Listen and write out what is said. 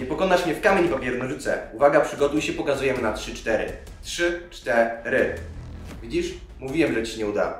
Nie pokonasz mnie w kamień, papier, nożyce. Uwaga, przygotuj się, pokazujemy na 3, 4. 3, 4. Widzisz? Mówiłem, że ci nie uda.